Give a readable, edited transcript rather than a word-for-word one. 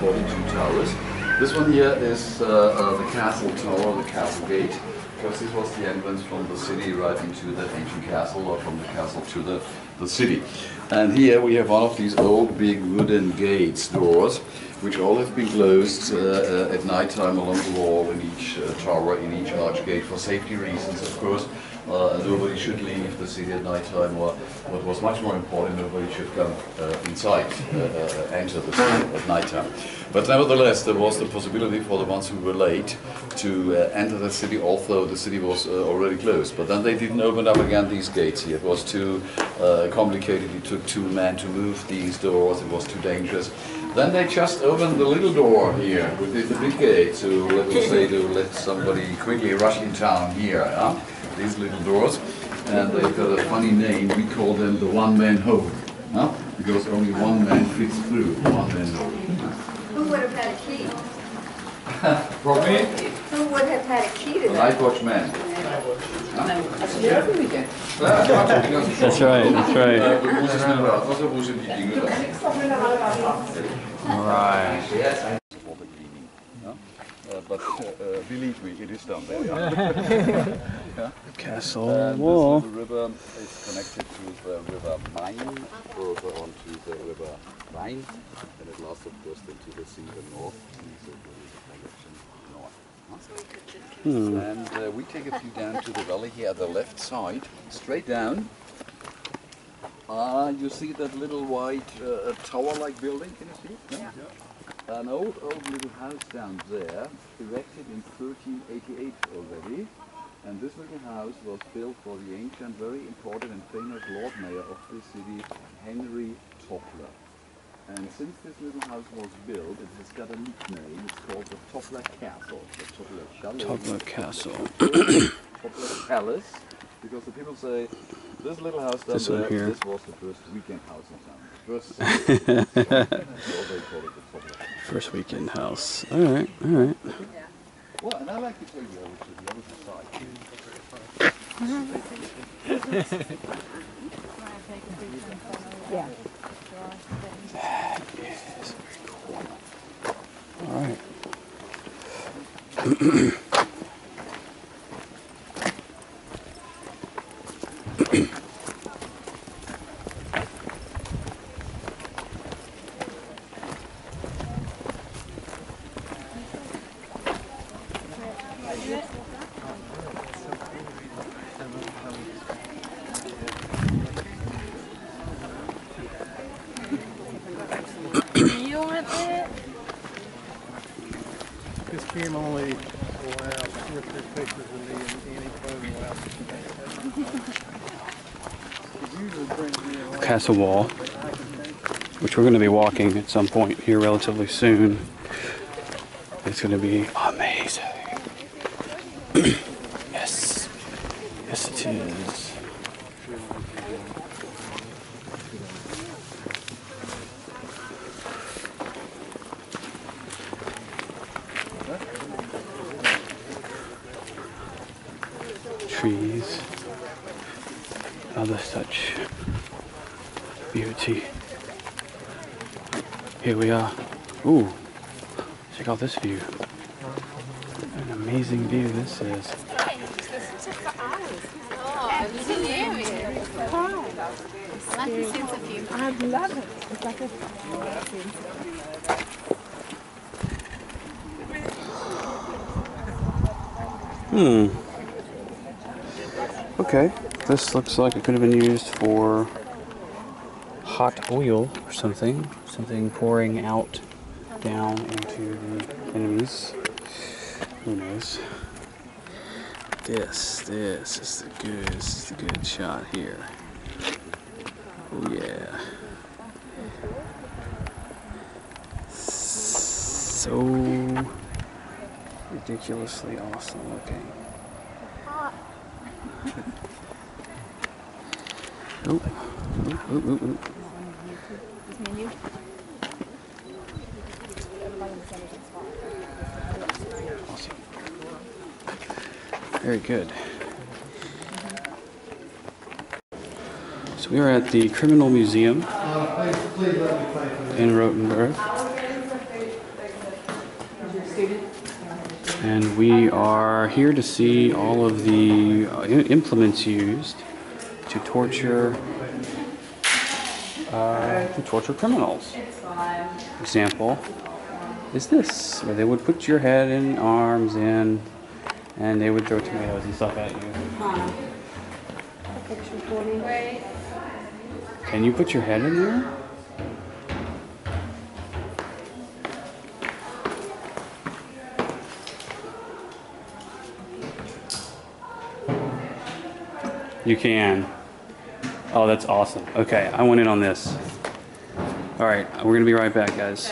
42 towers. This one here is the castle tower, the castle gate, because this was the entrance from the city right into that ancient castle, or from the castle to the city. And here we have one of these old big wooden gates, doors, which all have been closed at night time along the wall in each tower, in each archgate, for safety reasons, of course. Nobody should leave the city at night time, or what was much more important, nobody should come inside, enter the city at night time. But nevertheless, there was the possibility for the ones who were late to enter the city, although the city was already closed. But then they didn't open up again these gates here. It was too complicated. It took two men to move these doors. It was too dangerous. Then they just opened the little door here, which is the big gate, to let somebody quickly rush in town here. Yeah? These little doors, and they've got a funny name. We call them the one-man hole, huh? Because only one man fits through the one-man hole. Who would have had a key? From me? Who would have had a key to that? Nightwatch man. That's right. That's right. Right. But believe me, it is done there. Yeah. Castle wall. The river is connected to the river Main, further on to the river Rhine, and at last, of course, into the sea, the north, so direction north. And we take a view down to the valley here at the left side, straight down. You see that little white tower-like building? Can you see it? No? Yeah. An old little house down there, erected in 1388 already, and this little house was built for the ancient, very important and famous Lord Mayor of this city, Henry Toppler. And since this little house was built, it has got a nickname. It's called the Toppler Castle, the Toppler Chalet, Toppler Castle, Toppler Palace, because the people say, this little house down there, here. This was the first weekend house in town. First weekend house. Alright, alright. Well, and I like to take you over to the other side. Yeah. That is very cool. Alright. Castle wall, which we're going to be walking at some point here relatively soon. It's going to be amazing. Yes, yes it is. Trees, other such beauty. Here we are. Ooh, check out this view. An amazing view this is. I love it. It's like a Okay, this looks like it could have been used for hot oil or something, pouring out down into the enemies. Who knows? This is the good shot here. Oh yeah. So ridiculously awesome looking. Oh. Menu. Awesome. Very good. So we are at the Criminal Museum in Rotenberg. And we are here to see all of the implements used to torture criminals. Example is this, where they would put your head and arms in, and they would throw tomatoes and stuff at you. Can you put your head in there? You can. Oh, that's awesome. Okay, I went in on this. All right, we're gonna be right back, guys.